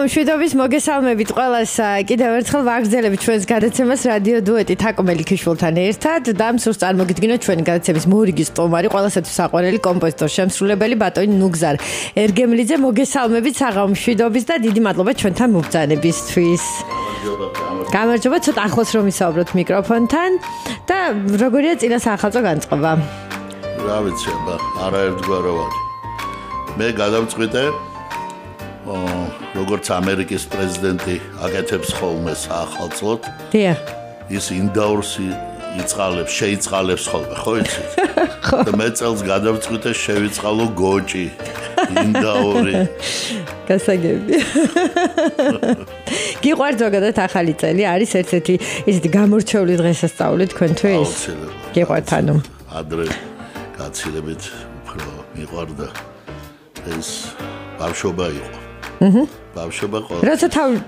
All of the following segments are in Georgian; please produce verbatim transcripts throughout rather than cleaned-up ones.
მშვიდობის მოგესალმებით ყველას. Კიდევ ერთხელ ვაგრძელებთ ჩვენს გადაცემას რადიო დუეტი თაკმელი ქიშვილთან ერთად და მსურს წარმოგიდგინოთ ჩვენი გადაცემის მორიგის სტუმარი, ყველასათვის საყვარელი კომპოზიტორი, შემსრულებელი ბატონი ნუგზარ ერგემლიძე. მოგესალმებით, საღამო მშვიდობის და დიდი მადლობა ჩვენთან მობრძანებისთვის. გამარჯობა, ცოტა ახლოს რომ ისაუბროთ მიკროფონთან და როგორია წინა სახალხო განწყობა? რა ვიცი, აბა, არაერთგვაროვანი. მე გადავწყვიტე, როგორც ამერიკის პრეზიდენტი აკეთებს ხოლმე სახალხოდ. დიახ. ის ინდაურს იწალებს, შეიწალებს ხოლმე, ხო იცით? და მე წელს გადავწყვიტე შევიწყალო გოჭი, ინდაური. გასაგები. გიყვარდაგადაც ახალი წელი არის ერთ-ერთი ისეთი გამორჩეული დღესასწაული თქვენთვის. გიყვართ ანუ? ადრე გაცილებით უფრო მიყვარდა ეს ბავშვობა იყო. აჰა. ბავშვობა ყო. როცა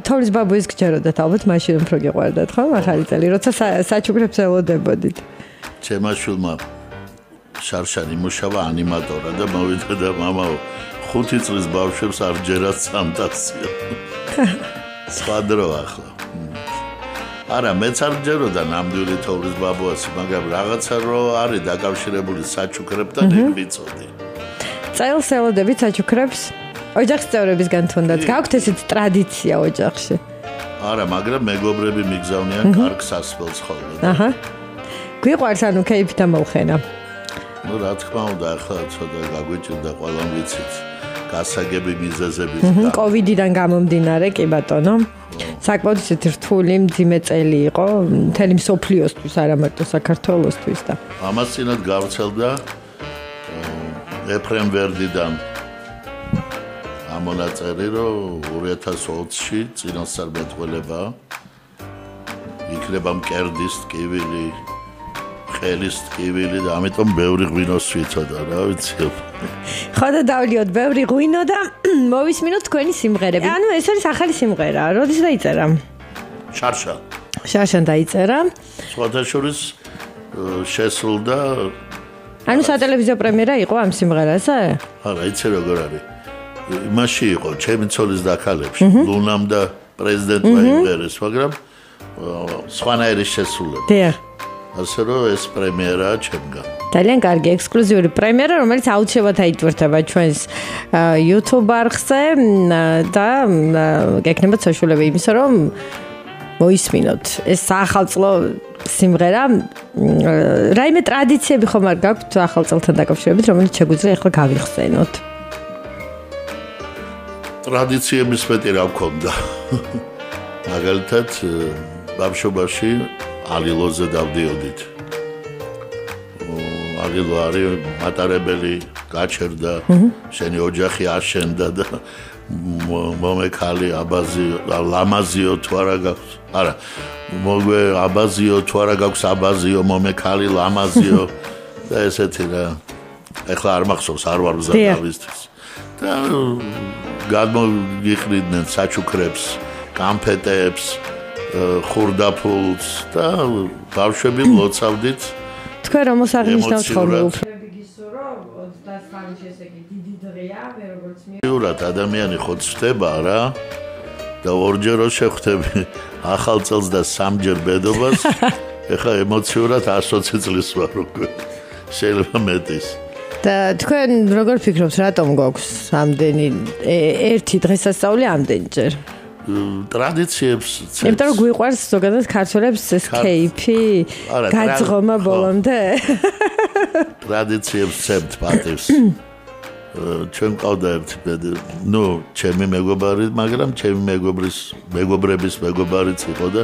თავის ბაბუის გჯეროდათ, ალბათ მაშინ უფრო გიყვარდათ, ხო? ახალი წელი, როცა საჩუქრებს ელოდებოდით. ჩემმა შვილმა შარშანი მუშავა ანიმატორად და მოვიდა და მამაო ხუთი წლის ბავშვებს არ ჯერათ სამტაცია. სხვადროა ახლა. არა, მეც არ ჯეროდა ნამდვილი თოვლის ბაბუას, მაგრამ რაღაცა რო არის დაკავშირებული საჩუქრებთან, ეგ ვიცოდი. წელს ელოდებით საჩუქრებს ოჯახის წევრებისგან თუნდაც. გაქვთ ესეთი ტრადიცია ოჯახში? არა, მაგრამ მეგობრები მიგზავნიან კარგ სასმელს ხოლმე. აჰა. გვიყვარს ანუ კეიფით ამოვხენა. ну რა თქმა უნდა, ახლა ცოტა გაგვიჭირდა, ყველამ ვიცით. გასაგები მიზეზებით და კოვიდიდან გამომდინარე, კი ბატონო, საკმაოდ ისეთი რთული მძიმე წელი იყო მთელი მსოფლიოსთვის, არა მარტო საქართველოსთვის და ამას წინათ გავრცელდა ეფრემ ვერდიდან ამ მონაწერი, რომ ორი ათას ოცი წინასწარმეტყველება იქნება მკერდის ტკივილი, ხელის ტკივილი და ამიტომ ბევრი ღვინოს ვიცოდა, რა ვიცი. ხო და დავლიოთ ბევრი ღვინო და მოვისმინოთ თქვენი სიმღერები. ანუ ეს არის ახალი სიმღერა, როდის დაიწერა? შარშან. შარშან დაიწერა. სხვათა შორის შესრულდა. ანუ სატელევიზიო პრემიერა იყო ამ სიმღერაზე? არა, იცი როგორ არის. იმაში იყო, ჩემი ცოლის დაქალებში, ლუნამ და პრეზიდენტმა იმღერეს, მაგრამ სხვანაირი შესრულება. დიახ. ასე რომ ეს პრემიერაა ჩემგან. ძალიან კარგი ექსკლუზიური პრემიერა, რომელიც აუცილებლად აიტვირთება ჩვენს YouTube არხზე და გეკნება საშუალება იმისა, რომ მოისმინოთ ეს ახალწლო სიმღერა. რაიმე ტრადიციები ხომ არ გაქვთ ახალწლთან დაკავშირებით, რომელიც შეგვიძლია ახლა გავიხსენოთ? ტრადიციების მეტი რა მქონდა. მაგალითად, ბავშვობაში ალილოზე დავდიოდით. ალილო არის მატარებელი, გაჩერდა, შენი ოჯახი აშენდა და მომეკალი აბაზი, ლამაზიო თუ არა გაქვს. არა, მოგვე აბაზიო თუ არა გაქვს, აბაზიო, მომეკალი, ლამაზიო და ესეთი რა. ეხლა არ მახსოვს, არ ვარ მზადავისთვის. და გადმოგიხდნენ საჩუქრებს, კამფეტებს, ხურდაფულს და ბავშვები ლოცავდით. თქვენ რომ მოსაღნიშნავთ ხოლმე უფრო ოცდასამი, ესე იგი დიდი დღეა, როგორც მე. უბრალოდ ადამიანი ხო ცდება რა და ორჯერო შეხვდები ახალ წელს და სამჯერ ბედობას. ეხა ემოციურად ასოცი წლის ვარ უკვე. შეიძლება მეტის. და თქვენ როგორ ფიქრობთ, რატომ გვაქვს ამდენი ერთი დღესასწაული ამდენჯერ? ტრადიციებს წეს. იმიტომ რომ გვიყვარს ზოგადად ქართველებს ეს კეიფი, გაძღომა ბოლომდე. ტრადიციებს წევთ პატივს. ჩვენ ყავდა ერთი, ну, ჩემი მეგობარი, მაგრამ ჩემი მეგობრის, მეგობრების მეგობარიც იყო და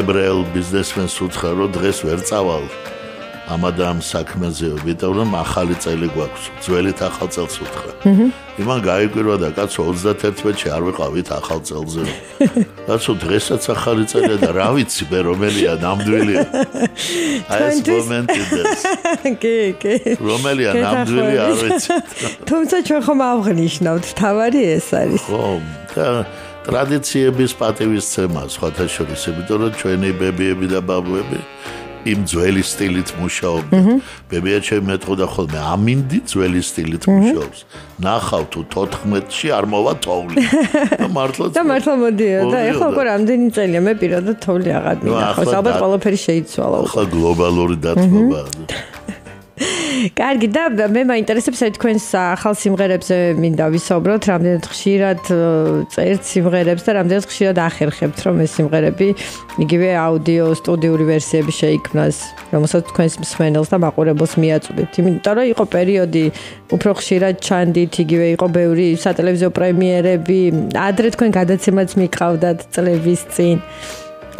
ებრაელ ბიზნესმენს უცხო რომ დღეს ვერ წავალ ამადამ საქმეზეო, იმიტომ რომ ახალი წელი გვაქვს, ძველით ახალ წელს უთხრა. იმან გაიკვირვა და კაცო ოცდაერთში არ ვიყავით ახალ წელზე. კაცო დღესაც ახალი წელია და რა ვიცი მე რომელია ნამდვილია. აი ეს მომენტიდეს. კი, კი. რომელია ნამდვილი არ ვიცი. თუმცა ჩვენ ხომ ავღნიშნავთ, თავარი ეს არის. ხო, და ტრადიციების პატივისცემა სხვათა შორის, იმიტომ რომ ჩვენი ბებიები და ბაბუები עם ძველი სტილით მუშაობდა. ბებიაჩემ მეთყოდა ხოლმე ამინდი ძველი სტილით მუშაობს. ნახავ თუ ოთხმეტში არ მოვა თოვლი. და მართლა და მართლა მოდიოდა. და ეხლა უკვე რამდენი წელია მე პირადად თოვლი აღარ მინახავს. ალბათ ყველაფერი შეიცვალა. ახლა გლობალური დათმობაა. კარგი და მე მაინტერესებს აი თქვენს ახალ სიმღერებზე მინდა ვისაუბროთ, რამდენად ხშირად წერთ სიმღერებს და რამდენად ხშირად ახერხებთ, რომ ეს სიმღერები იგივე აუდიო სტუდიური ვერსიები შეიქმნას, რომელსაც თქვენს მსმენელს და მაყურებელს მიაწვდით. იმიტომ რომ იყო პერიოდი, უფრო ხშირად ჩანდით, იგივე იყო ბევრი სატელევიზიო პრემიერები, ადრე თქვენ გადაცემაც მიყავდათ წლების წინ.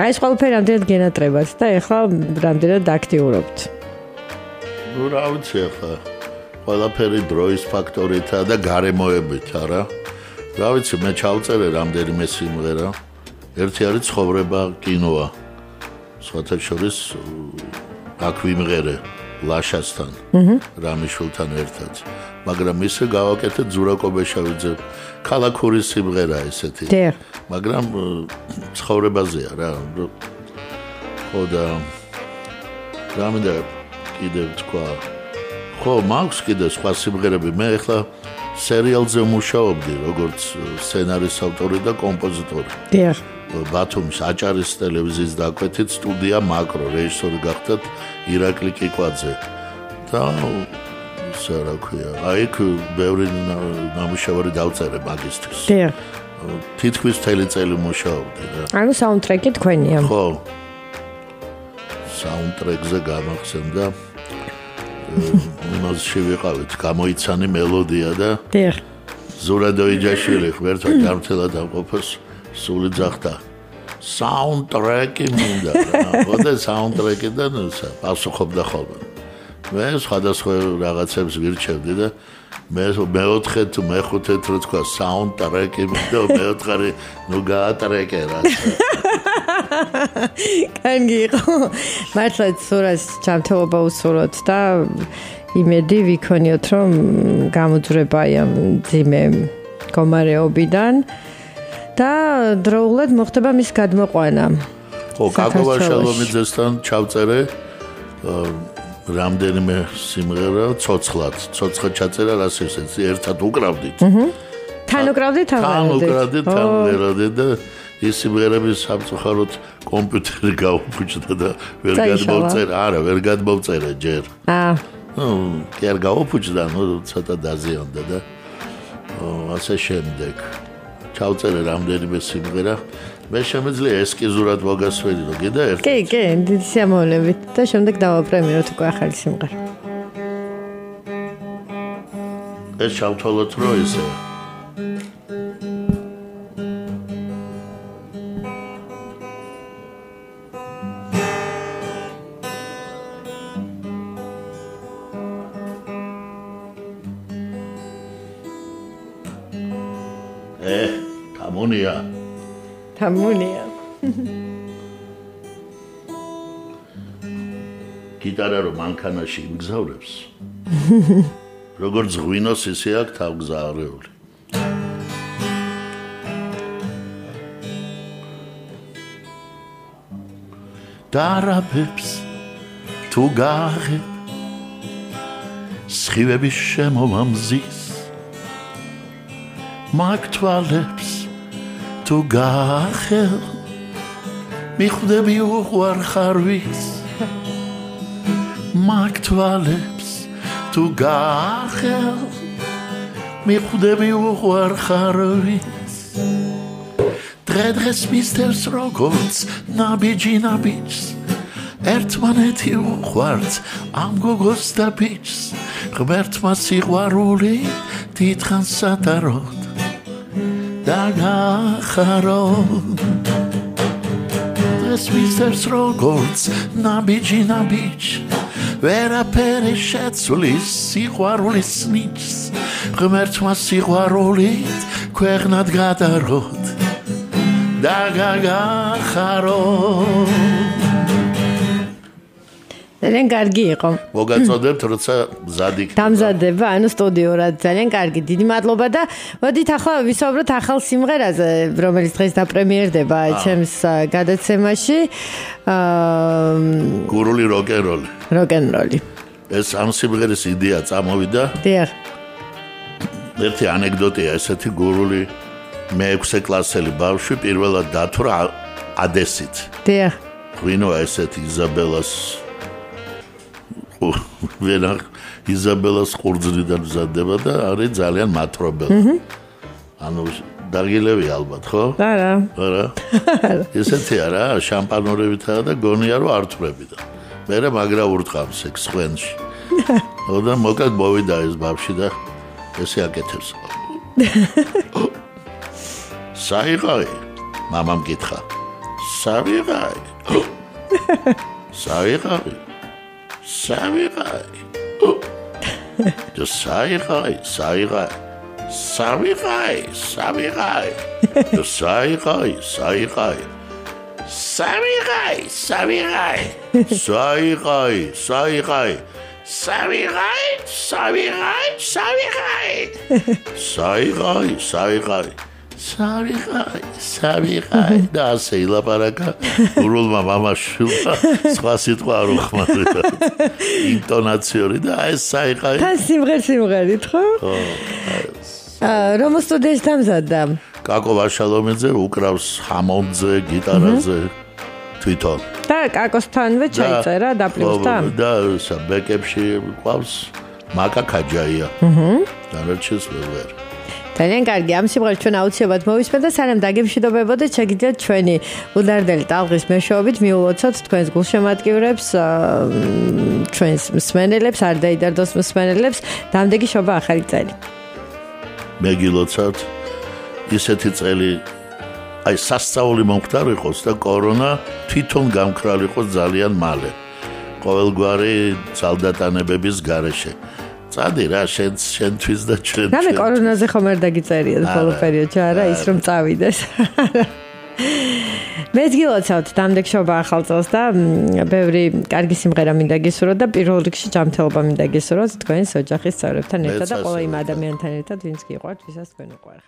აი ეს ყველაფერი რამდენად გენატრებათ და ეხლა რამდენად აქტიურობთ. Ну, рауче ახლა. ყველაფერი დროის ფაქტორითა და გარემოებით, არა? რა ვიცი, მე ჩავწერე რამდენიმე სიმღერა. ერთი არის ცხოვრება კინოა. სხვათა შორის აქ ვიმღერე ლაშასთან, რამიშვილთან ერთად. მაგრამ ისე გავაკეთე ზურაკობეშავიძე. ქალაქური სიმღერა ესეთი. მაგრამ ცხოვრებაზეა რა. ხო და რამე კიდევ თქვა. ხო, მაქვს კიდევ სხვა სიმღერები. მე ახლა სერიალზე მუშაობდი, როგორც სცენარის ავტორი და კომპოზიტორი. დიახ. ბათუმის აჭარის ტელევიზიის დაკვეთით სტუდია მაკრო, რეჟისორი გახდათ ირაკლი კიკვაძე. და სა რა ქვია, აი იქ ბევრი ნამუშევარი დავწერე მაგისტრის. დიახ. თითქმის მთელი წელი მუშაობდი რა. ანუ საუნდტრეკი თქვენია. ხო. საუნდტრეკზე გამახსენდა იმასში ვიყავით, გამოიცანი მელოდია და ზურადოიჯაშვილი ღმერთო ჯანმრთელად ამყოფოს სული ძახდა. საუნდტრეკი მინდა რა, ხოდა საუნდტრეკიდან პასუხობდა ხოლმე. მე სხვადასხვა რაღაცებს ვირჩევდი და მე მეოთხე თუ მეხუთე რო თქვა საუნდტრეკი მინდა, მეოთხარი ნუ გაატრეკე რა. კარგი იყო. მართლა სურას ჩამთელობა უსურვოთ და იმედი ვიქონიოთ, რომ გამოძვრება ამ ძიმე გამარეობიდან და დროულად მოხდება მის გადმოყვანა. ხო, გაგოვა შალომიძესთან ჩავწერე რამდენიმე სიმღერა ცოცხლად. ცოცხლა ჩაწერა რას ესეც ერთად უკრავდით. თან უკრავდით, თან უკრავდით, თან მელოდია და ეს სიმღერები სამწუხაროდ კომპიუტერი გაუფუჭდა და ვერ გადმოვწერა, არა, ვერ გადმოვწერა ჯერ. აა, ну, კი არ გაუფუჭდა, ну, ცოტა დაზიანდა და ასე შემდეგ. ჩავწერე რამდენიმე სიმღერა. მე შემიძლია ესკიზურად მოგასვენირო, გინდა ერთ. კი, კი, დიდი სიამოვნებით და შემდეგ დავაპრემიეროთ უკვე ახალი სიმღერა. ეს ჩავთვალოთ რო ისე. Harmonia. გიტარა რომ მანქანაში იმგზავრებს. როგორც ღვინოს ისე აქ თავგზავრეული. დარაფებს თუ გაღებ სხივების შემოვამზის მაგთვალებს თუ გახელ მიხვდები უყვარ ხარვის მაგთვალებს თუ გახელ მიხვდები უყვარ ხარვის დღე-დღეს მისდევს როგორც ნაბიჯი ნაბიჯს ერთმანეთი უყვართ ამ გოგოს და ბიჭს ღმერთმა სიყვარული დიდხან სატაროთ დაგახაროთ დღეს მისდევს როგორც ნაბიჯი ნაბიჯს ვერაფერი შეცვლის სიყვარულის ნიჭს ღმერთმა სიყვარულით ქვეყნად გადაროთ დაგახაროთ Lengargi იყო. მოგაწოდებთ, როცა მზად იქნება. დამზადება, ანუ სტუდიურად ძალიან კარგი. დიდი მადლობა და მოდით ახლა ვისაუბროთ ახალ სიმღერაზე, რომელიც დღეს დაპრემიერდება ჩემს გადაცემაში. აა გურული როკ-ენ-როლი. როკ-ენ-როლი. ეს ამ სიმღერის იდეა წამოვიდა. დიახ. ერთი ანეკდოტია, ესეთი გურული მეექვსე კლასელი ბავშვი პირველად დათვრა ადესით. დიახ. ღვინო ესეთი იზაბელას ვენა იზაბელას ყურძნიდან მზადდება და არის ძალიან მათრობელი. ანუ დაგილევი ალბათ, ხო? არა. არა. ესეთი არა, შამპანურებითა და გონია რომ არ თვრებიდა. მე მაგრა ურტყავს ეგ ხვენში. და მოკად მოვიდა ეს ბავში და ესე აკეთებს. საიყაი? მამამ გითხა. საიყაი? საიყაი? Saviray. The Saviray, Saviray. Saviray, Saviray. The Saviray, Saviray. Saviray, Saviray. Saviray, Saviray. Saviray, Saviray, Saviray. Saviray, Saviray. Saviray, Saviray. Da seyla baraka. Vurulmam ama şu sıkasıt var okumadı. İntonasyonu da ay Saviray. Tan simğer simğer itro. Romo studiyası tamzadam. Kakova Şalomidze, Ukravs Hamondze, gitaradze, Twitter. Da Kakostan ve Çayçayra da Plustan. Da sabekepşi Ukravs Maka Kajaya. Tanrıçız ver. Talen kargi am simğer çün autsiyovat movismeda salam dagevşidobeboda çagidiyat çveni ulardeli tavğis meşobit miulvotsat tvenis gulshematkivreps tvenis msmeneleps ar daidardos msmeneleps damdegi şoba axari tseli megilotsat iseti tseli ay sastsavoli momqtar iqos da korona tviton gamkral iqos zalian male qovelgvari tsaldatanebebis gareshe წადი რა შენ შენთვის და ჩვენ. რამე კორონაზე ხომ არ დაგიწერია ბოლო პერიოდში არა ის რომ წავიდეს. მეც გილოცავთ დამდეგ შობა ახალ წელს და ბევრი კარგი სიმღერა მინდა გისურვოთ და პირველ რიგში ჯანმრთელობა მინდა გისურვოთ თქვენს ოჯახის წევრებთან ერთად და ყველა იმ ადამიანთან ერთად, ვინც გიყვართ, ვისაც თქვენ უყვართ.